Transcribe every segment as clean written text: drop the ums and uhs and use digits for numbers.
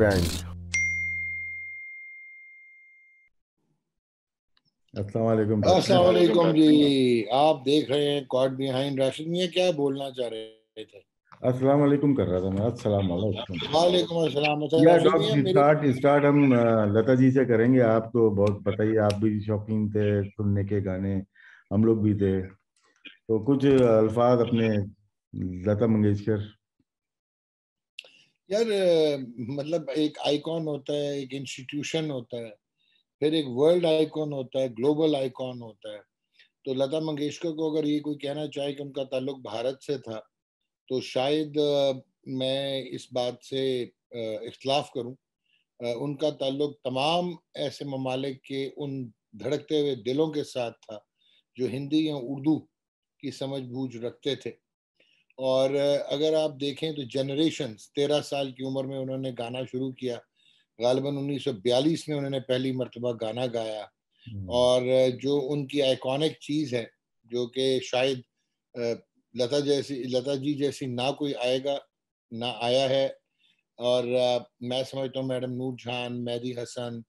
Band. अस्सलाम वालेकुम जी, आप देख रहे हैं कॉट बिहाइंड। राशिद मियां क्या बोलना चाह रहे थे? अस्सलाम वालेकुम कर रहा था मैं। अस्सलाम वालेकुम। वालेकुम अस्सलाम। स्टार्ट हम लता जी से करेंगे। आप तो बहुत पता ही, आप भी शौकीन थे सुनने के गाने, हम लोग भी थे। तो कुछ अल्फाज अपने लता मंगेशकर। यार मतलब एक आइकॉन होता है, एक इंस्टीट्यूशन होता है, फिर एक वर्ल्ड आइकॉन होता है, ग्लोबल आइकॉन होता है। तो लता मंगेशकर को अगर ये कोई कहना चाहे कि उनका ताल्लुक भारत से था, तो शायद मैं इस बात से इख्तलाफ करूं। उनका ताल्लुक तमाम ऐसे ममालिक के उन धड़कते हुए दिलों के साथ था जो हिंदी या उर्दू की समझ बूझ रखते थे। और अगर आप देखें तो जनरेशन्स, 13 साल की उम्र में उन्होंने गाना शुरू किया। गालिबन 1942 में उन्होंने पहली मरतबा गाना गाया। और जो उनकी आइकॉनिक चीज़ है, जो कि शायद लता जी जैसी ना कोई आएगा ना आया है। और मैं समझता हूँ मैडम नूर जहान, मैदी हसन,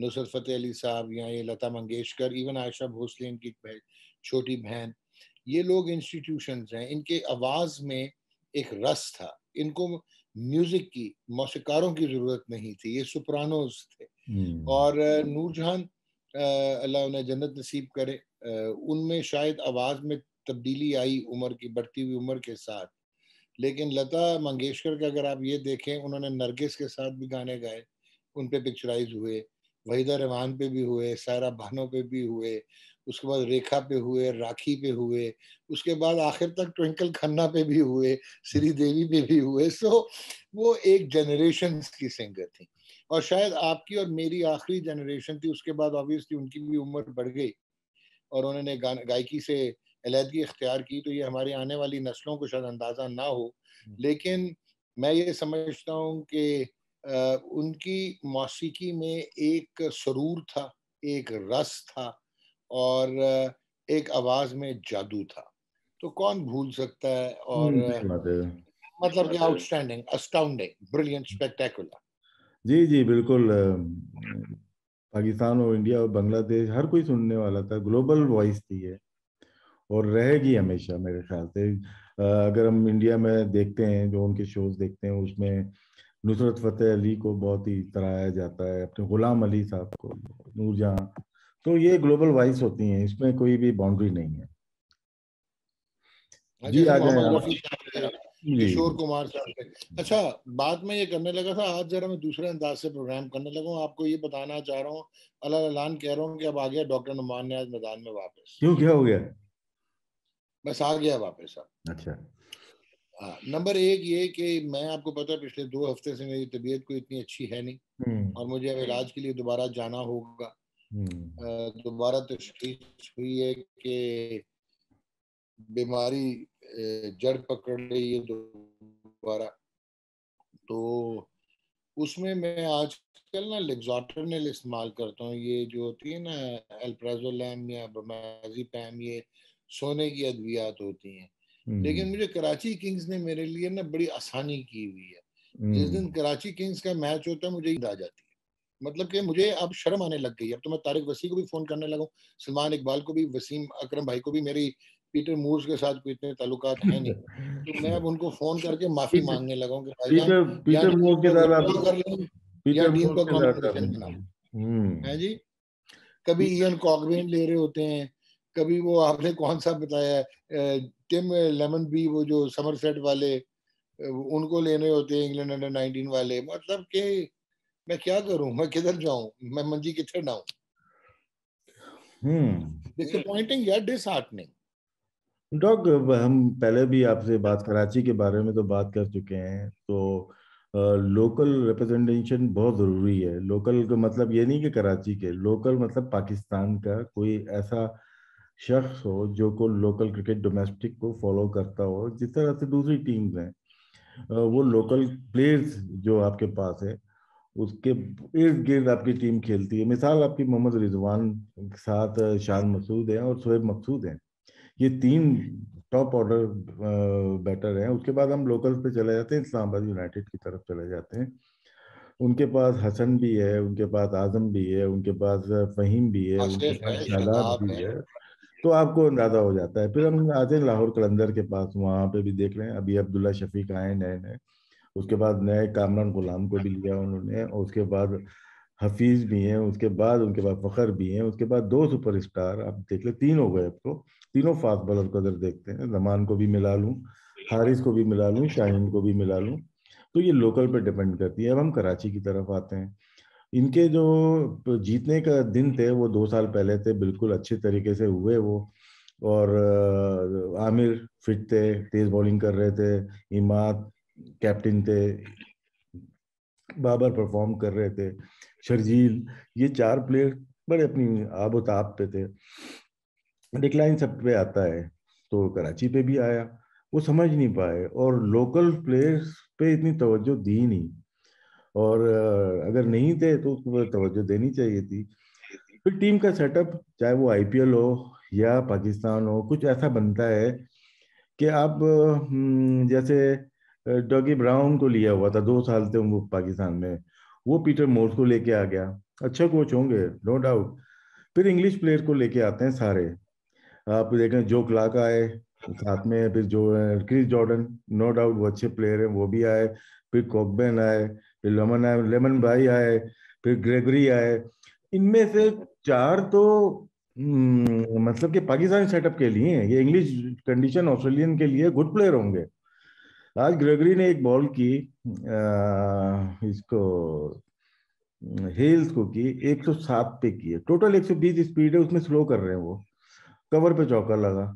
नुसरत फतेह अली साहब, या ये लता मंगेशकर, इवन आशा भोसले इनकी छोटी बहन, ये लोग इंस्टीट्यूशंस हैं। इनके आवाज़ में एक रस था। इनको म्यूजिक की, मौसीकारों की जरूरत नहीं थी, ये सुपरानोज थे। और नूरजहान, अल्लाह उन्हें जन्नत नसीब करे, उनमें शायद आवाज में तब्दीली आई उम्र की, बढ़ती हुई उम्र के साथ। लेकिन लता मंगेशकर का अगर आप ये देखें, उन्होंने नरगिस के साथ भी गाने गाए, उन पे पिक्चराइज हुए, वहीदा रहमान पे भी हुए, सायरा बानो पे भी हुए, उसके बाद रेखा पे हुए, राखी पे हुए, उसके बाद आखिर तक ट्विंकल खन्ना पे भी हुए, श्री देवी पे भी हुए। सो वो एक जनरेशन की सिंगर थी। और शायद आपकी और मेरी आखिरी जनरेशन थी, उसके बाद ऑब्वियसली उनकी भी उम्र बढ़ गई और उन्होंने गायकी से अलहदगी इख्तियार की। तो ये हमारे आने वाली नस्लों को शायद अंदाज़ा ना हो, लेकिन मैं ये समझता हूँ कि उनकी मौसीकी में एक सुरूर था, एक रस था, और एक आवाज में जादू था। तो कौन भूल सकता है। और मतलब कि आउटस्टैंडिंग, अस्टाउंडिंग, ब्रिलियंट, स्पेक्टेकुलर। जी जी बिल्कुल। पाकिस्तान और इंडिया और बांग्लादेश, हर कोई सुनने वाला था। ग्लोबल वॉइस थी ये और रहेगी हमेशा मेरे ख्याल से। अगर हम इंडिया में देखते हैं, जो उनके शोज देखते हैं, उसमें नुसरत फतेह अली को बहुत ही सराहा जाता है, अपने गुलाम अली साहब को, नूरजहां। तो ये ग्लोबल वॉइस होती हैं, इसमें कोई भी बाउंड्री नहीं है। जी आ जाए किशोर कुमार साहब। अच्छा, बात में ये करने लगा था, आज जरा मैं दूसरे अंदाज से प्रोग्राम करने लगा हूँ। आपको ये बताना चाह रहा हूँ, अल्लाह कह रहा हूँ कि अब आ गया डॉक्टर नुमान ने आज मैदान में वापस। क्यों, क्या हो गया? बस आ गया वापस। अच्छा, हाँ। नंबर एक ये कि मैं, आपको पता है, पिछले 2 हफ्ते से मेरी तबीयत कोई इतनी अच्छी है नहीं, और मुझे अब इलाज के लिए दोबारा जाना होगा। दोबारा तशखीस हुई है कि बीमारी जड़ पकड़ रही है दोबारा। तो उसमें मैं आजकल ना लेक्सोटर्निल इस्तेमाल करता हूँ। ये जो होती है ना एल्प्राजोलैम या ब्रोमाजीपैम, ये सोने की अद्वियात होती हैं। लेकिन मुझे कराची किंग्स ने मेरे लिए ना बड़ी आसानी की हुई है। जिस दिन कराची किंग्स का मैच होता है, मुझे नींद आ जाती है। मतलब कि मुझे अब शर्म आने लग गई। अब तो मैं तारिक वसी को भी फ़ोन करने लगा हूँ, सलमान इकबाल को भी, वसीम अकरम भाई को भी। मेरी पीटर मूर्स के साथ कोई इतने ताल्लुकात हैं नहीं, तो मैं अब उनको फ़ोन करके माफ़ी मांगने लगा हूँ कि पीटर मूर्स के साथ आप कर लें, या टीम का कॉम्बिनेशन बनाओ। हैं जी, कभी इयन कॉगवेन ले रहे होते हैं, कभी वो आपने कौन सा बताया, टिम लेमन भी, वो जो समरसेट वाले, उनको लेने होते हैं, इंग्लैंड अंडर 19 वाले। मतलब कि मैं क्या करूं, मैं किधर जाऊं, मैं मंजी किधर ना हूं। डिसअपॉइंटिंग या डिसहार्टनिंग। डॉग, हम पहले भी आपसे बात, कराची के बारे में तो बात कर चुके हैं। तो लोकल रिप्रेजेंटेशन बहुत ज़रूरी है। लोकल का मतलब ये नहीं कि कराची के, लोकल मतलब पाकिस्तान का कोई ऐसा शख्स हो जो को लोकल क्रिकेट डोमेस्टिक को फॉलो करता हो। जिस तरह से दूसरी टीम्स हैं, वो लोकल प्लेयर्स जो आपके पास है, उसके इर्द गिर्द आपकी टीम खेलती है। मिसाल आपकी मोहम्मद रिजवान के साथ शान मसूद हैं और शोएब मकसूद हैं, ये 3 टॉप ऑर्डर बैटर हैं। उसके बाद हम लोकल्स पे चले जाते हैं, इस्लामाबाद यूनाइटेड की तरफ चले जाते हैं। उनके पास हसन भी है, उनके पास आजम भी है, उनके पास फहीम भी है, उनके पास शादाब भी है, तो आपको अंदाजा हो जाता है। फिर हम आते हैं लाहौर कलंदर के पास, वहाँ पे भी देख रहे हैं अभी अब्दुल्ला शफीक आए नए नए, उसके बाद नए कामरान गुलाम को भी लिया उन्होंने, और उसके बाद हफीज़ भी हैं, उसके बाद उनके पास फ़खर भी हैं, उसके बाद दो सुपर स्टार आप देख ले, तीन हो गए। आपको तीनों फास्ट बॉलर को अगर देखते हैं, जमान को भी मिला लूँ, हारिस को भी मिला लूँ, शाहीन को भी मिला लूँ, तो ये लोकल पे डिपेंड करती है। अब हम कराची की तरफ आते हैं। इनके जो जीतने का दिन थे वो 2 साल पहले थे, बिल्कुल अच्छे तरीके से हुए वो, और आमिर फिट थे, तेज़ बॉलिंग कर रहे थे, इमाद कैप्टन थे, बाबर परफॉर्म कर रहे थे, शर्जील, ये 4 प्लेयर बड़े अपनी आबोताब पे थे। डिक्लाइन सब पे आता है, तो कराची पे भी आया, वो समझ नहीं पाए और लोकल प्लेयर्स पे इतनी तवज्जो दी नहीं, और अगर नहीं थे तो उसको तवज्जो देनी चाहिए थी। फिर टीम का सेटअप, चाहे वो आईपीएल हो या पाकिस्तान हो, कुछ ऐसा बनता है कि आप जैसे डॉगी ब्राउन को लिया हुआ था, 2 साल थे वो पाकिस्तान में, वो पीटर मोर्स को लेके आ गया, अच्छा कोच होंगे नो डाउट। फिर इंग्लिश प्लेयर को लेके आते हैं सारे, आप देखें जो क्लार्क आए साथ में, फिर जो क्रिस जॉर्डन नो डाउट वो अच्छे प्लेयर हैं, वो भी आए, फिर कॉकबेन आए, फिर लेमन भाई आए, फिर ग्रेगरी आए। इनमें से 4 तो मतलब कि पाकिस्तानी सेटअप के लिए हैं, ये इंग्लिश कंडीशन ऑस्ट्रेलियन के लिए गुड प्लेयर होंगे। आज ग्रेगरी ने एक बॉल की इसको हेल्स को की 107 पे की है, टोटल 120 स्पीड है, उसमें स्लो कर रहे हैं, वो कवर पे चौका लगा।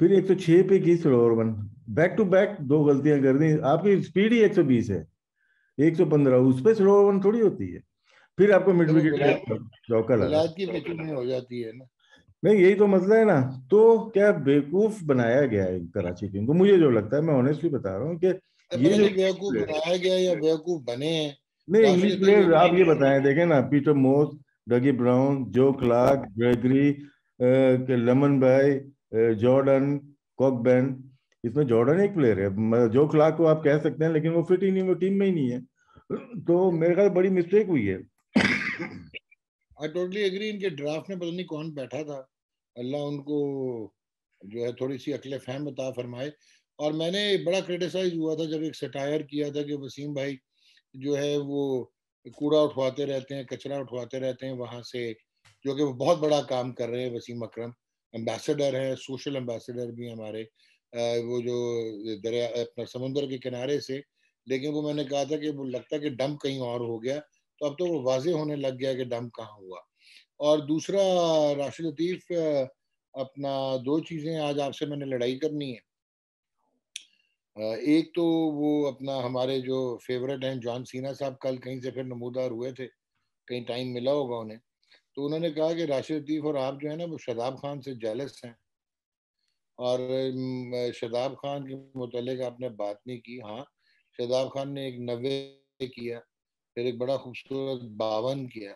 फिर 106 पे की slower one, back to back 2 गलतियां कर दी, आपकी स्पीड ही 120 है, 115 उस पे स्लोअर वन थोड़ी होती है। फिर आपको मिड विकेट चौका लगा हो जाती है ना, नहीं यही तो मसला है ना। तो क्या बेवकूफ बनाया गया है कराची टीम को, मुझे जो लगता है, मैं ऑनेस्टली बता रहा हूँ कि ये बेवकूफ बनाया गया या बेवकूफ बने हैं। नहीं इंग्लिश प्लेयर आप ये बताएं, देखें ना, Peter Moss, Dougie Brown, Joe Clarke, Gregory, lemon भाई, जॉर्डन, कॉकबेन, इसमें जॉर्डन एक प्लेयर है, जो क्लार्क को आप कह सकते हैं, लेकिन वो फिट ही नहीं, वो टीम में ही नहीं है, तो मेरे ख्याल बड़ी मिस्टेक हुई है। I totally agree. इनके ड्राफ्ट में पता नहीं कौन बैठा था, अल्लाह उनको जो है थोड़ी सी अकल फहम अता फरमाए। और मैंने बड़ा क्रिटिसाइज हुआ था जब एक सटायर किया था कि वसीम भाई जो है वो कूड़ा उठवाते रहते हैं, कचरा उठवाते रहते हैं वहाँ से, जो कि वो बहुत बड़ा काम कर रहे हैं। वसीम अक्रम एम्बेसडर है, सोशल एम्बेसडर भी हमारे वो जो दरिया अपना समुंदर के किनारे से, लेकिन वो मैंने कहा था कि वो लगता है कि डंप कहीं और हो गया, तो अब तो वो वाजे होने लग गया कि डंप कहाँ हुआ। और दूसरा राशिद लतीफ़, अपना 2 चीज़ें आज आपसे मैंने लड़ाई करनी है। एक तो वो अपना हमारे जो फेवरेट हैं जॉन सीना साहब, कल कहीं से फिर नमूदार हुए थे, कहीं टाइम मिला होगा उन्हें, तो उन्होंने कहा कि राशिद लतीफ़ और आप जो है ना वो शदाब खान से जेलस हैं, और शदाब खान के मुतालिक आपने बात नहीं की। हाँ, शदाब खान ने एक 90 किया, फिर एक बड़ा खूबसूरत 52 किया,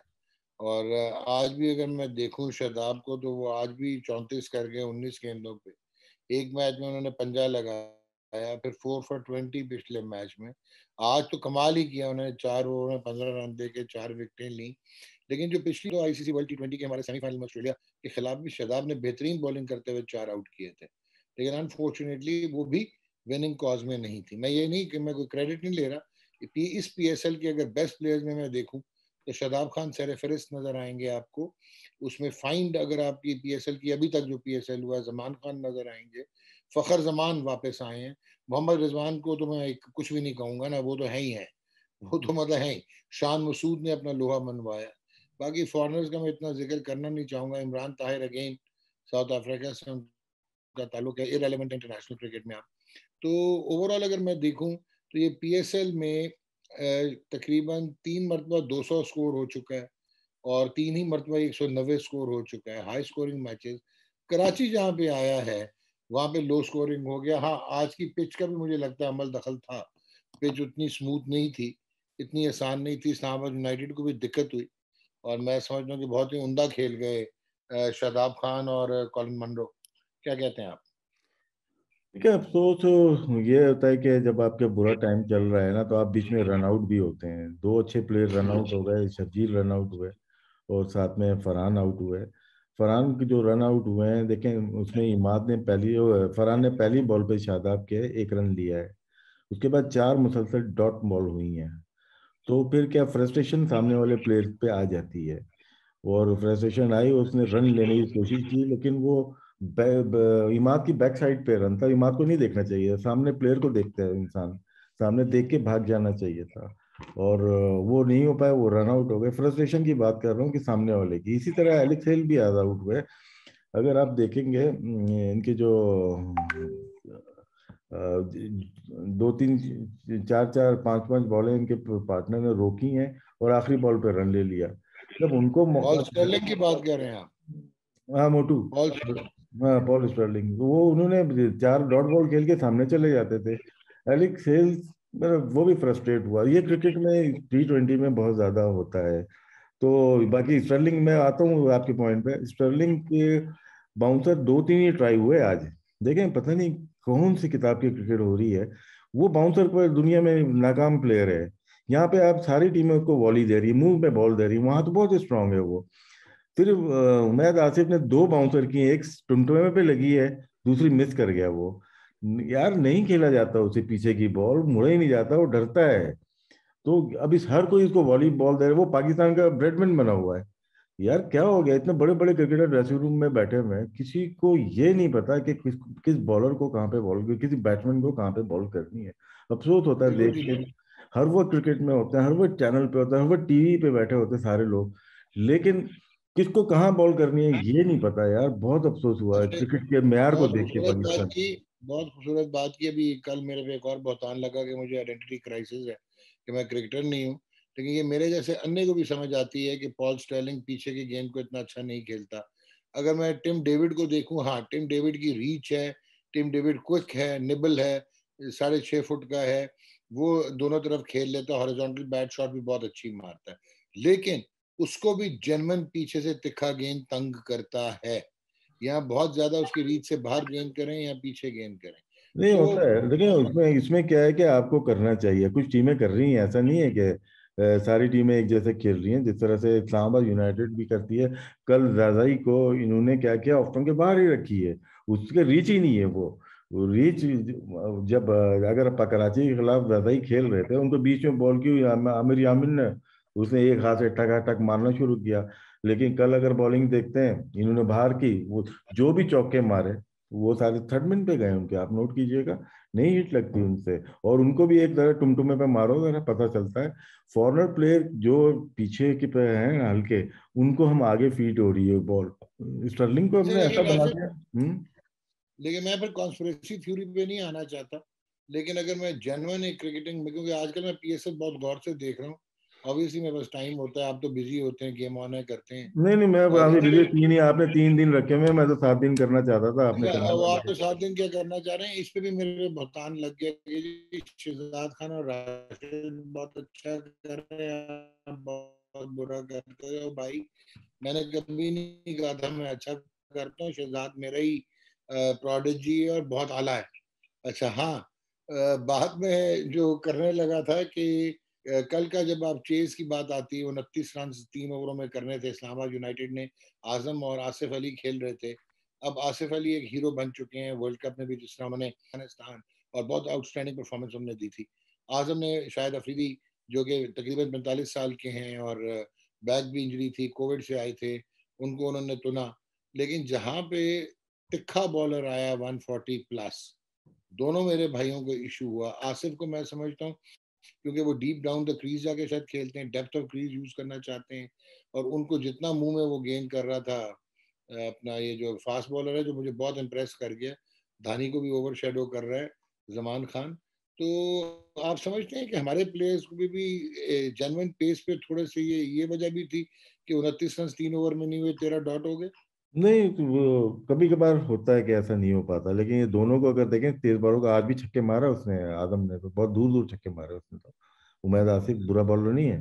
और आज भी अगर मैं देखूं शदाब को तो वो आज भी 34 करके 19 गेंदों पे, एक मैच में उन्होंने 50 लगाया, फिर 4 for 20 पिछले मैच में, आज तो कमाल ही किया उन्होंने, 4 ओवर में 15 रन दे के 4 विकेटें ली। लेकिन जो पिछली तो आईसीसी वर्ल्ड T20 के हमारे सेमीफाइनल में ऑस्ट्रेलिया के खिलाफ भी शदाब ने बेहतरीन बॉलिंग करते हुए 4 आउट किए थे, लेकिन अनफॉर्चुनेटली वो भी विनिंग कॉज में नहीं थी। मैं ये नहीं कि मैं कोई क्रेडिट नहीं ले रहा, इस PSL के अगर बेस्ट प्लेयर्स में मैं देखूं तो शदाब खान सर-ए-फहरिस्त नज़र आएंगे आपको, उसमें फाइंड अगर आपकी PSL की अभी तक जो PSL हुआ, जमान खान नज़र आएंगे, फ़खर जमान वापस आए हैं, मोहम्मद रिजवान को तो मैं कुछ भी नहीं कहूँगा ना, वो तो है ही है, वो तो मतलब है ही। शान मसूद ने अपना लोहा मनवाया, बाकी फॉरनर्स का मैं इतना जिक्र करना नहीं चाहूँगा। Imran Tahir again South Africa से उनका ताल्लुक है, इररिलेवेंट इंटरनेशनल क्रिकेट में आप। तो ओवरऑल अगर मैं देखूँ तो ये PSL में तकरीबन 3 मरतबा 200 स्कोर हो चुका है और 3 ही मरतबा 190 स्कोर हो चुका है। हाई स्कोरिंग मैचेस कराची जहाँ पे आया है वहाँ पे लो स्कोरिंग हो गया। हाँ, आज की पिच का भी मुझे लगता है अमल दखल था, पिच उतनी स्मूथ नहीं थी, इतनी आसान नहीं थी, इस्लामाबाद यूनाइटेड को भी दिक्कत हुई, और मैं समझता हूँ कि बहुत ही उमदा खेल गए शादाब खान और कॉलिन मनरो। क्या कहते हैं आप? देखिए, अफसोस ये होता है कि जब आपके बुरा टाइम चल रहा है ना, तो आप बीच में रनआउट भी होते हैं। दो अच्छे प्लेयर रनआउट हो गए, शब्जील रनआउट हुए और साथ में फरहान आउट हुए। फरहान के जो रन आउट हुए हैं, देखें उसमें इमाद ने फरहान ने पहली बॉल पे शादाब के 1 रन लिया है। उसके बाद 4 मुसलसल डॉट बॉल हुई हैं, तो फिर क्या फ्रस्ट्रेशन सामने वाले प्लेयर पे आ जाती है। और फ्रस्ट्रेशन आई, उसने रन लेने की कोशिश की, लेकिन वो इमाद की बैक साइड पे रन था। इमाद को नहीं देखना चाहिए, सामने प्लेयर को देखता है इंसान, सामने देख के भाग जाना चाहिए था, और वो नहीं हो पाया, वो रन आउट हो गए। फ्रस्ट्रेशन की बात कर रहा हूँ कि सामने वाले की। इसी तरह एलेक्स हेल भी आज आउट हुए। अगर आप देखेंगे इनके जो 2-3, 4-4, 5-5 बॉलें इनके पार्टनर ने रोकी हैं और आखिरी बॉल पे रन ले लिया। जब उनको बॉल स्टर्लिंग की बात कर रहे हैं आप? हाँ मोटू, हाँ बॉल स्टर्लिंग। वो उन्होंने 4 डॉट बॉल खेल के सामने चले जाते थे। एलेक्स हेल वो भी फ्रस्ट्रेट हुआ। ये क्रिकेट में T20 में बहुत ज्यादा होता है। तो बाकी स्टर्लिंग में आता हूँ आपके पॉइंट पे। स्टर्लिंग के बाउंसर 2-3 ही ट्राई हुए आज। देखें पता नहीं कौन सी किताब की क्रिकेट हो रही है। वो बाउंसर पर दुनिया में नाकाम प्लेयर है। यहाँ पे आप सारी टीमें उसको वॉली दे रही, मुंह में बॉल दे रही, वहां तो बहुत स्ट्रांग है वो। फिर उमैद आसिफ ने 2 बाउंसर की, एक टुमटुमे पे लगी है, दूसरी मिस कर गया। वो यार नहीं खेला जाता, उसे पीछे की बॉल मुड़ा ही नहीं जाता, वो डरता है। तो अब इस हर कोई इसको वॉली बॉल दे रहा है। वो पाकिस्तान का ब्रेडमैन बना हुआ है। यार क्या हो गया, इतने बड़े बड़े क्रिकेटर ड्रेसिंग रूम में बैठे हुए हैं, किसी को ये नहीं पता कि किस बॉलर को कहाँ पे बॉल, किसी बैट्समैन को कहाँ पे बॉल करनी है। अफसोस होता है देख के। हर वो क्रिकेट में होता है, हर वो चैनल पे होता है, हर वो टीवी पे बैठे होते हैं सारे लोग, लेकिन किसको कहाँ बॉल करनी है ये नहीं पता। यार बहुत अफसोस हुआ है क्रिकेट के मेयार को देख के। पाकिस्तान बहुत खूबसूरत बात की। अभी कल मेरे पे एक और बहतान लगा कि मुझे आइडेंटिटी क्राइसिस है कि मैं क्रिकेटर नहीं हूँ, लेकिन ये मेरे जैसे अन्य को भी समझ आती है कि पॉल स्टर्लिंग पीछे की गेंद को इतना अच्छा नहीं खेलता। अगर मैं टिम डेविड को देखूं, हाँ टिम डेविड की रीच है, टिम डेविड क्विक है, निबल है, 6.5 फुट का है, वो दोनों तरफ खेल लेता है, हॉरिजॉन्टल बैट शॉट भी बहुत अच्छी मारता है, लेकिन उसको भी जर्मन पीछे से तिखा गेंद तंग करता है। यहाँ बहुत ज्यादा उसकी रीच से बाहर गेंद करें या पीछे गेंद करें नहीं होता है। देखिए इसमें क्या है कि आपको करना चाहिए, कुछ टीमें कर रही हैं, ऐसा नहीं है कि सारी टीमें एक जैसे खेल रही हैं। जिस तरह से इस्लामाबाद यूनाइटेड भी करती है, कल रजाई को इन्होंने क्या किया, ऑफ स्टंप के बाहर ही रखी है, उसके रीच ही नहीं है। वो रीच जब अगर कराची के खिलाफ रजाई खेल रहे थे, उनको बीच में बॉल की आमिर यामिन ने, उसने एक हाथ से टक मारना शुरू किया, लेकिन कल अगर बॉलिंग देखते हैं इन्होंने बाहर की, वो जो भी चौके मारे वो सारे 3rd मैन पे गए उनके, आप नोट कीजिएगा, नहीं हिट लगती उनसे। और उनको भी एक तरह टुमटुमे पे मारो, जरा पता चलता है। फॉरनर प्लेयर जो पीछे के पे हैं हल्के, उनको हम आगे फीट हो रही है बॉल। स्टर्लिंग को हमने ऐसा बना दिया। लेकिन मैं फिर कॉन्स्पिरेसी थ्योरी पे नहीं आना चाहता, लेकिन अगर मैं जेन्युइन एक क्रिकेटिंग में, क्योंकि आजकल मैं PSL बहुत गौर से देख रहा हूँ, ऑब्वियसली मेरे पास टाइम होता है, आप तो बिजी होते हैं, गेम ऑन है करते हैं। नहीं मैं अभी बिजी, 3 ही आपने 3 दिन रखे हुए, मैं तो 7 दिन करना चाहता था। आपने आप तो 7 दिन क्या करना चाह रहे हैं। इस पे भी मेरे बहतान लग गया कि शहजाद खान और राशिद बहुत अच्छा कर रहे हैं, बहुत बुरा करते हो। भाई मैंने कभी नहीं कहा था मैं अच्छा करता हूँ, शहजाद मेरा ही प्रोडिजी और बहुत आला है। अच्छा हाँ, बाद में जो करने लगा था कि कल का जब आप चेज की बात आती है, 29 रन 3 ओवरों में करने थे इस्लामाबाद यूनाइटेड ने, आजम और आसिफ अली खेल रहे थे। अब आसिफ अली एक हीरो बन चुके हैं, वर्ल्ड कप में भी जिस तरह उन्होंने अफगानिस्तान और बहुत आउटस्टैंडिंग परफॉर्मेंस हमने दी थी। आजम ने शायद अफरीदी जो कि तकरीबन 45 साल के हैं और बैक भी इंजरी थी, कोविड से आए थे, उनको उन्होंने चुना। लेकिन जहाँ पे तिखा बॉलर आया 140+, दोनों मेरे भाइयों को इशू हुआ। आसिफ को मैं समझता हूँ क्योंकि वो डीप डाउन द क्रीज जाके शायद खेलते हैं, डेप्थ ऑफ क्रीज यूज करना चाहते हैं, और उनको जितना मुंह में वो गेंद कर रहा था अपना, ये जो फास्ट बॉलर है जो मुझे बहुत इम्प्रेस कर गया, धानी को भी ओवर शेडो कर रहा है जमान खान। तो आप समझते हैं कि हमारे प्लेयर्स को भी जेन्युइन पेस पे थोड़े से ये वजह भी थी कि 29 रन 3 ओवर में नहीं हुए, 13 डॉट हो गए। नहीं तो कभी कभार होता है कि ऐसा नहीं हो पाता, लेकिन ये दोनों को अगर देखें, 13 बॉलों का आज भी छक्के मारा उसने, आदम ने तो बहुत दूर दूर छक्के मारे उसने। तो उमैद आसिफ बुरा बॉलर नहीं है,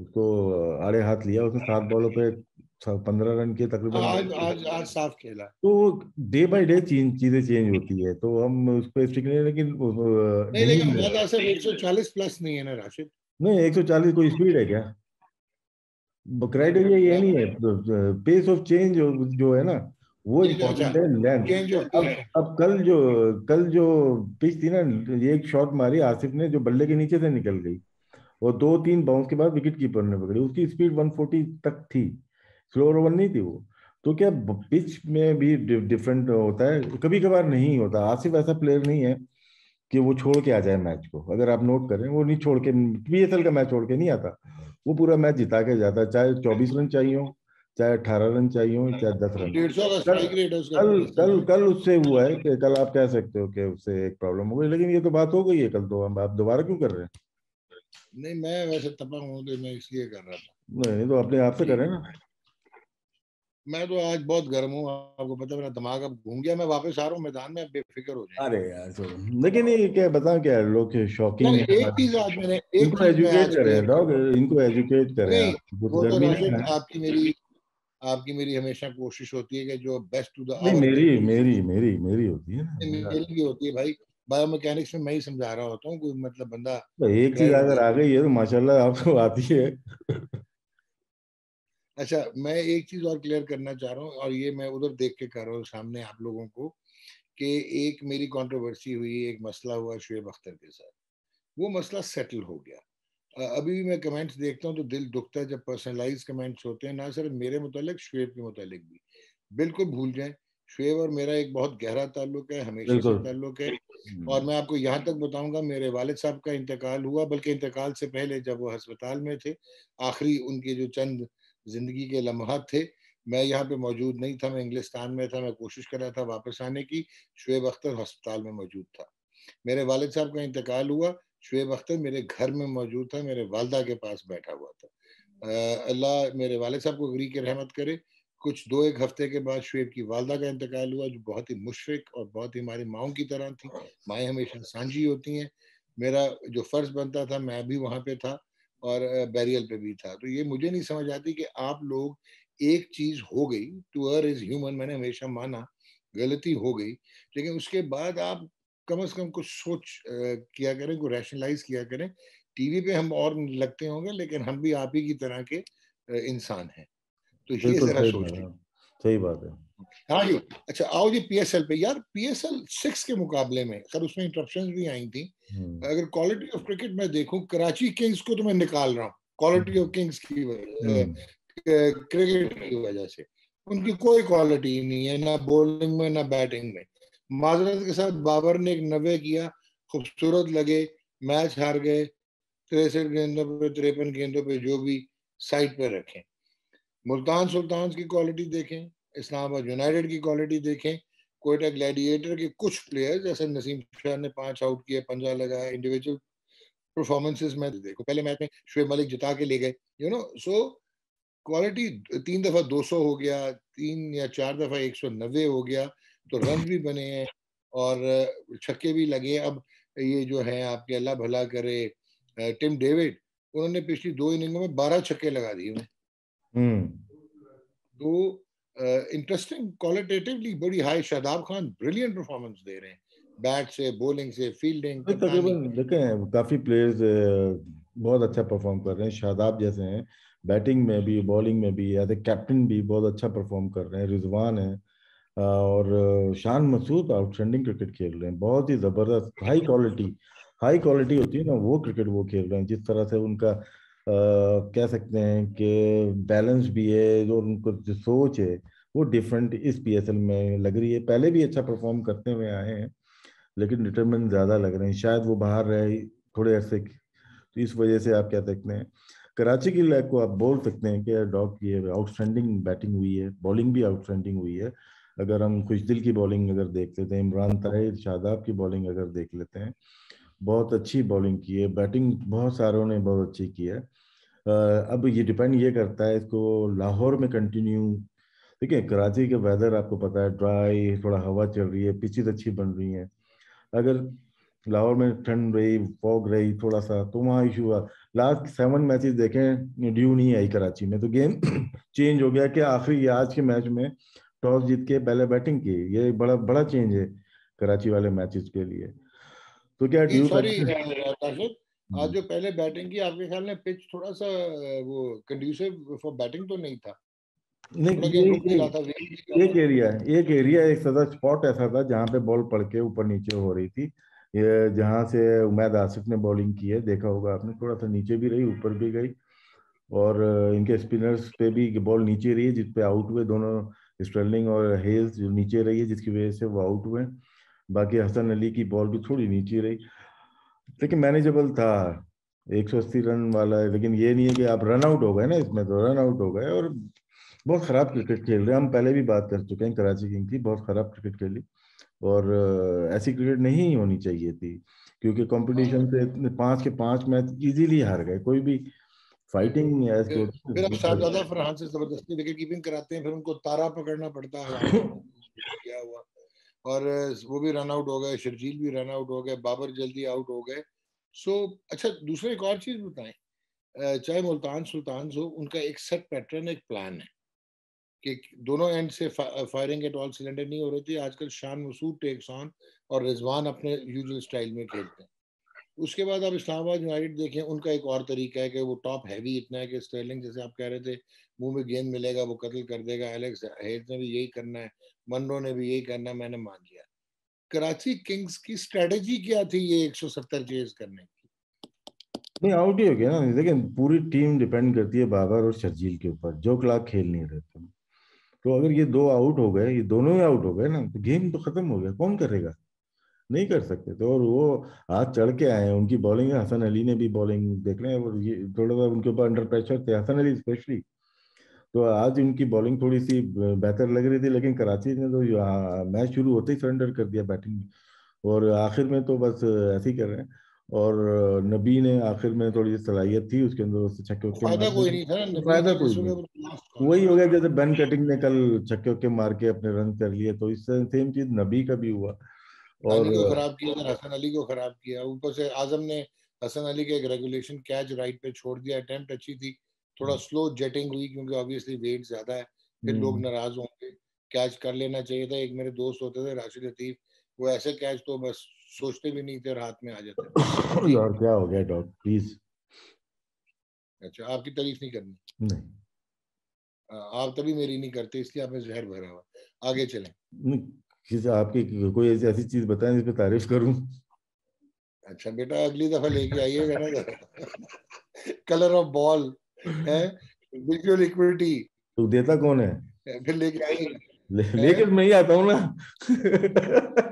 उसको आड़े हाथ लिया उसने, 7 बॉलों पे 15 रन के तकरीबन आज साफ खेला। तो डे बाय डे चीजें चेंज होती है, तो हम उस पर स्टिक नहीं, लेकिन 140 प्लस नहीं है ना राशिद? नहीं, 140 कोई स्पीड है क्या? क्राइटेरिया ये नहीं है, पेस ऑफ चेंज जो है ना वो इम्पोर्टेंट है, लेंथ। अब कल जो पिच थी ना, एक शॉट मारी आसिफ ने जो बल्ले के नीचे से निकल गई और 2-3 बाउंस के बाद विकेट कीपर ने पकड़ी, उसकी स्पीड 140 तक थी, स्लो ओवर नहीं थी वो। तो क्या पिच में भी डिफरेंट होता है, कभी कभार नहीं होता। आसिफ ऐसा प्लेयर नहीं है कि वो छोड़ के आ जाए मैच को, अगर आप नोट करें वो नहीं छोड़ के, PSL का मैच छोड़ के नहीं आता, वो पूरा मैच जिता के जाता, चाहे 24 रन चाहिए हो, चाहे 18 रन चाहिए हो, चाहे 10 रन। 150 कल उससे हुआ है कि कल आप कह सकते हो कि उससे एक प्रॉब्लम हो गई, लेकिन ये तो बात हो गई है कल, तो हम आप दोबारा क्यों कर रहे हैं? नहीं, मैं वैसे तपा हूँ, मैं इसलिए कर रहा था। नहीं तो अपने आप से करें ना। मैं तो आज बहुत गर्म हूँ, आपको पता है, मेरा दिमाग अब घूम गया, मैं वापस आ रहा हूँ मैदान में, आप बेफिक्र हो जाए। अरे यार, लेकिन ये क्या बताऊं, क्या लोग शौकीन हैं, इनको एजुकेट करें डॉग, इनको एजुकेट करें। वो तो आपकी मेरी हमेशा कोशिश होती है कि जो बेस्ट टू द मेरी होती है ना, मेरी भी होती है भाई, बायोमैकेनिक्स में मैं ही समझा रहा होता हूँ, कोई मतलब बंदा एक चीज अगर आ गई है तो माशाल्लाह आपको आती है। अच्छा, मैं एक चीज और क्लियर करना चाह रहा हूँ, और ये मैं उधर देख के कर रहा हूँ सामने आप लोगों को, कि एक मेरी कंट्रोवर्सी हुई, एक मसला हुआ शोएब अख्तर के साथ, वो मसला सेटल हो गया। अभी भी मैं कमेंट्स देखता हूँ तो दिल दुखता है जब पर्सनलाइज कमेंट्स होते हैं, ना सिर्फ मेरे मुतालिक, शोएब के मुतालिक भी। बिल्कुल भूल जाएं, शोएब और मेरा एक बहुत गहरा ताल्लुक है, हमेशा से ताल्लुक है, और मैं आपको यहाँ तक बताऊंगा, मेरे वालिद साहब का इंतकाल हुआ, बल्कि इंतकाल से पहले जब वो अस्पताल में थे, आखिरी उनके जो चंद जिंदगी के लम्हात थे, मैं यहाँ पे मौजूद नहीं था, मैं इंग्लिस्तान में था, मैं कोशिश कर रहा था वापस आने की, शोएब अख्तर हस्पताल में मौजूद था। मेरे वालिद साहब का इंतकाल हुआ, शोएब अख्तर मेरे घर में मौजूद था, मेरे वालदा के पास बैठा हुआ था। अल्लाह मेरे वालिद साहब को गरी के रहमत करे। कुछ 2-1 हफ्ते के बाद शोएब की वालदा का इंतकाल हुआ, जो बहुत ही मुशफ़िक़ और बहुत ही हमारी माओं की तरह थी, माएँ हमेशा सांझी होती हैं। मेरा जो फ़र्ज़ बनता था, मैं भी वहाँ पर था और बैरियल पे भी था। तो ये मुझे नहीं समझ आती कि आप लोग, एक चीज़ हो गई, टू हर इज़ ह्यूमन, मैंने हमेशा माना गलती हो गई, लेकिन उसके बाद आप कम से कम कुछ सोच किया करें, कुछ रैशनलाइज किया करें। टीवी पे हम और लगते होंगे, लेकिन हम भी आप ही की तरह के इंसान हैं, तो ये जरा सोचें। सही बात है। हाँ जी, अच्छा आओ जी PSL पे। यार PSL 6 के मुकाबले में सर, उसमें इंटरप्शन भी आई थी। अगर क्वालिटी ऑफ क्रिकेट मैं देखूं, कराची किंग्स को तो मैं निकाल रहा हूँ, क्वालिटी ऑफ किंग्स की क्रिकेट की वजह से उनकी कोई क्वालिटी नहीं है, ना बॉलिंग में ना बैटिंग में। माजरत के साथ बाबर ने एक 90 किया, खूबसूरत लगे, मैच हार गए, 63 गेंदों पर 53 गेंदों पर जो भी साइड पर रखें। मुल्तान सुल्तान्स की क्वालिटी देखें, इस्लामाबाद यूनाइटेड की क्वालिटी देखें, कोयटा ग्लैडिएटर के कुछ प्लेयर्स जैसे नसीम शाह ने 5 आउट किए, 50 लगाया, इंडिविजुअल परफॉर्मेंसेस में देखो, पहले मैच में शोएब मलिक जिता के ले गए, यू नो। सो क्वालिटी 3 दफ़ा 200 हो गया, 3 या 4 दफ़ा 190 हो गया, तो रन भी बने हैं और छक्के भी लगे। अब ये जो है आपके, अल्लाह भला करे, टिम डेविड, उन्होंने पिछली 2 इनिंगों में 12 छक्के लगा दिए उन्हें, तो इंटरेस्टिंग क्वालिटेटिवली बड़ी high. Shadab Khan brilliant performance दे रहे हैं, बैट से, बॉलिंग से, फील्डिंग, तकरीबन देखें काफ़ी प्लेयर्स बहुत अच्छा परफॉर्म कर रहे हैं। शादाब जैसे हैं, बैटिंग में भी बॉलिंग में भी, एज ए कैप्टन भी बहुत अच्छा परफॉर्म कर रहे हैं। रिजवान है, और शान मसूद आउटस्टैंडिंग क्रिकेट खेल रहे हैं, बहुत ही ज़बरदस्त हाई क्वालिटी होती है ना वो क्रिकेट वो खेल रहे हैं। जिस तरह से उनका कह सकते हैं कि बैलेंस भी है, जो उनको जो सोच है वो डिफरेंट इस PSL में लग रही है। पहले भी अच्छा परफॉर्म करते हुए आए हैं, लेकिन डिटरमिनेंट ज़्यादा लग रहे हैं, शायद वो बाहर रहे थोड़े अरसे, तो इस वजह से आप कह सकते हैं कराची की लैग को आप बोल सकते हैं कि डॉग की आउटस्टैंडिंग बैटिंग हुई है, बॉलिंग भी आउटस्टैंडिंग हुई है। अगर हम खुशदिल की बॉलिंग अगर देख लेते हैं, इमरान ताहिर शादाब की बॉलिंग अगर देख लेते हैं, बहुत अच्छी बॉलिंग की है, बैटिंग बहुत सारों ने बहुत अच्छी की है। अब ये डिपेंड ये करता है, इसको लाहौर में कंटिन्यू, ठीक है, कराची के वेदर आपको पता है ड्राई, थोड़ा हवा चल रही है, पिचेस अच्छी बन रही हैं। अगर लाहौर में ठंड रही, फॉग रही थोड़ा सा, तो वहाँ इशू हुआ। लास्ट 7 मैचेस देखें, ड्यू नहीं आई कराची में, तो गेम चेंज हो गया कि आखिरी आज के मैच में टॉस जीत के पहले बैटिंग की। ये बड़ा बड़ा चेंज है कराची वाले मैचेस के लिए। तो क्या ड्यू आज जो पहले बैटिंग की, आपके ख्याल में पिच थोड़ा सा वो कंड्यूसिव फॉर बैटिंग तो नहीं था? नहीं, एक एरिया एक सदा स्पॉट ऐसा था जहाँ पे बॉल पड़ के ऊपर नीचे हो रही थी, जहाँ से उमैद आसिफ ने बॉलिंग की है, देखा होगा आपने, थोड़ा सा नीचे भी रही ऊपर भी गई, और इनके स्पिनर्स पे भी बॉल नीचे रही है जिस पे आउट हुए दोनों, स्टर्लिंग और हेज जो नीचे रही है जिसकी वजह से वो आउट हुए। बाकी हसन अली की बॉल भी थोड़ी नीचे रही, लेकिन मैनेजेबल था 180 रन वाला। लेकिन ये नहीं है कि आप रन आउट हो गए ना, इसमें तो रन आउट हो गए। और बहुत ख़राब क्रिकेट खेल रहे हैं, हम पहले भी बात कर चुके हैं, कराची किंग्स की बहुत ख़राब क्रिकेट खेली और ऐसी क्रिकेट नहीं होनी चाहिए थी, क्योंकि कंपटीशन से इतने 5 के 5 मैच इजीली हार गए। कोई भी फाइटिंग फिर आप साहबजादा फरहान से ज़बरदस्ती विकेट कीपिंग कराते हैं, फिर उनको तारा पकड़ना पड़ता है क्या हुआ, और वो भी रन आउट हो गए, शर्जील भी रन आउट हो गए, बाबर जल्दी आउट हो गए। सो अच्छा, दूसरे एक और चीज़ बताएं, चाहे मुल्तान सुल्तान्स हो, उनका एक सेट पैटर्न, एक प्लान है कि दोनों एंड से फायरिंग एट ऑल सिलेंडर नहीं हो रही थी। आजकल शान मसूद टेक्स ऑन और रिजवान अपने यूजुअल स्टाइल में खेलते हैं। उसके बाद आप इस्लामाबाद यूनाइटेड देखें, उनका एक और तरीका है कि वो टॉप हैवी इतना है कि स्टर्लिंग, जैसे आप कह रहे थे, मुंह में गेंद मिलेगा वो कत्ल कर देगा, एलेक्स हेज ने भी यही करना है, मनरो ने भी यही करना है, मैंने मान लिया। कराची किंग्स की स्ट्रेटजी क्या थी ये 170 चेज करने की? नहीं, आउट ही हो गया ना। लेकिन पूरी टीम डिपेंड करती है बाबर और शर्जील के ऊपर, जो क्लाक खेल नहीं रहे। तो अगर ये दो आउट हो गए, ये दोनों ही आउट हो गए ना, तो गेम तो खत्म हो गया, कौन करेगा? नहीं कर सकते। तो और वो हाथ चढ़ के आए हैं, उनकी बॉलिंग, हसन अली ने भी बॉलिंग देख लें, और ये थोड़ा सा उनके ऊपर अंडर प्रेशर थे हसन अली स्पेशली। तो आज उनकी बॉलिंग थोड़ी सी बेहतर लग रही थी, लेकिन कराची ने तो मैच शुरू होते ही सरेंडर कर दिया बैटिंग, और आखिर में तो बस ऐसे ही कर रहे हैं। और नबी ने आखिर में थोड़ी सलाहियत थी उसके अंदर, उससे छक्के वही हो गया जैसे बेन कटिंग ने कल छक्के के मार के अपने रन कर लिए, तो इससे सेम चीज नबी का भी हुआ। और खराब किया हसन अली को, खराब किया ऊपर से आजम ने हसन अली के एक रेगुलेशन कैच राइट पे छोड़ दिया। अटेम्प्ट अच्छी थी, थोड़ा स्लो जेटिंग हुई क्योंकि ऑब्वियसली वेट ज्यादा है, फिर लोग नाराज होंगे, कैच कर लेना चाहिए था। एक मेरे दोस्त होते थे राशिद लतीफ, वो ऐसे कैच तो बस सोचते भी नहीं थे और हाथ में आ जाते। यार क्या हो गया डॉग, प्लीज। अच्छा, आपकी तारीफ नहीं करनी? नहीं, आप तभी मेरी नहीं करते, इसलिए आपने जहर भरा हुआ। आगे चलें, आपकी कोई ऐसी चीज बताएं जिस पे तारीफ करूं। अच्छा बेटा, अगली दफा लेके आइएगा ना। कलर ऑफ बॉल है, विजुअल इक्विटी तो देता कौन है, फिर लेके आइएगा। लेकर मैं ही आता हूँ ना।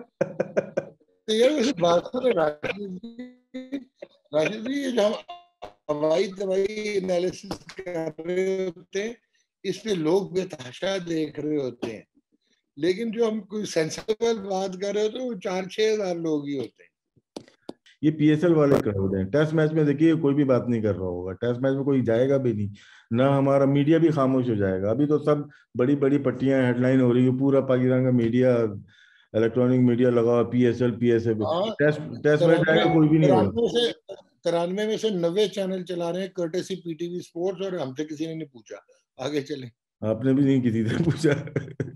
तो ये बात है राशिद जी, ये जो हवाई दवाई एनालिसिस कर रहे होते हैं, इसमें लोग बेतहाशा देख रहे होते हैं, लेकिन जो हम कोई सेंसिबल बात कर रहे हो तो वो 4-6 हज़ार लोग ही होते हैं। ये पीएसएल वाले क्राउड हैं। टेस्ट मैच में देखिए कोई भी बात नहीं कर रहा होगा, टेस्ट मैच में कोई जाएगा भी नहीं ना, हमारा मीडिया भी खामोश हो जाएगा। अभी तो सब बड़ी बड़ी पट्टियां हेडलाइन हो रही है, पूरा पाकिस्तान का मीडिया, इलेक्ट्रॉनिक मीडिया लगा हुआ, पीएसएल। टेस्ट मैच जाएगा कोई भी नहीं होगा। 93 में से 90 चैनल चला रहे हैं कर्टेसी पीटीवी स्पोर्ट्स, और हमसे किसी ने नहीं पूछा। आगे चले, आपने भी नहीं किसी से पूछा।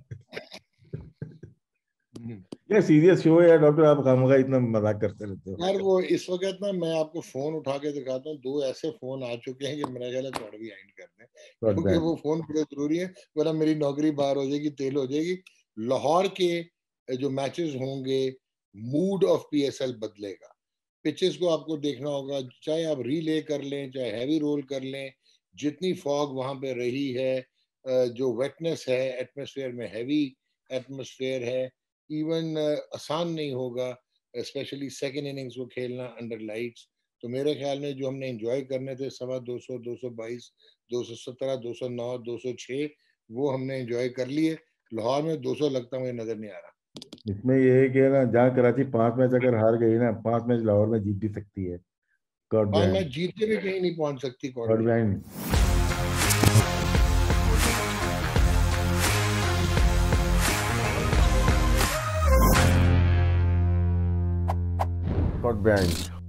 ये सीरियस शो है डॉक्टर, आप खामखा इतना मजाक करते रहते हो यार। वो इस वक्त ना मैं आपको फोन उठा के दिखाता हूँ, 2 ऐसे फोन आ चुके हैं कि मेरा ख्याल है थोड़ा भी एंड कर दें, क्योंकि वो फोन बड़े जरूरी है, वरना मेरी नौकरी बाहर हो जाएगी, तेल हो जाएगी। लाहौर के जो मैचेस होंगे, मूड ऑफ पीएसएल बदलेगा। पिचेस को आपको देखना होगा, चाहे आप रीले कर लें, चाहे हैवी रोल कर लें, जितनी फॉग वहाँ पे रही है, जो वेटनेस है एटमोसफेयर में, हैवी एटमोसफेयर है, इवन आसान नहीं होगा, स्पेशली सेकेंड इनिंग्स को खेलना अंडर लाइट्स। तो मेरे ख्याल में जो हमने एंजॉय करने थे 225, 222, 217, 209, 206, वो हमने एंजॉय कर लिए। लाहौर में 200 लगता मुझे नजर नहीं आ रहा। इसमें यह है कि ना, जहाँ कराची 5 मैच अगर हार गई ना, 5 मैच लाहौर में जीत भी सकती है, जीत के भी कहीं नहीं पहुंच सकती। बैंड।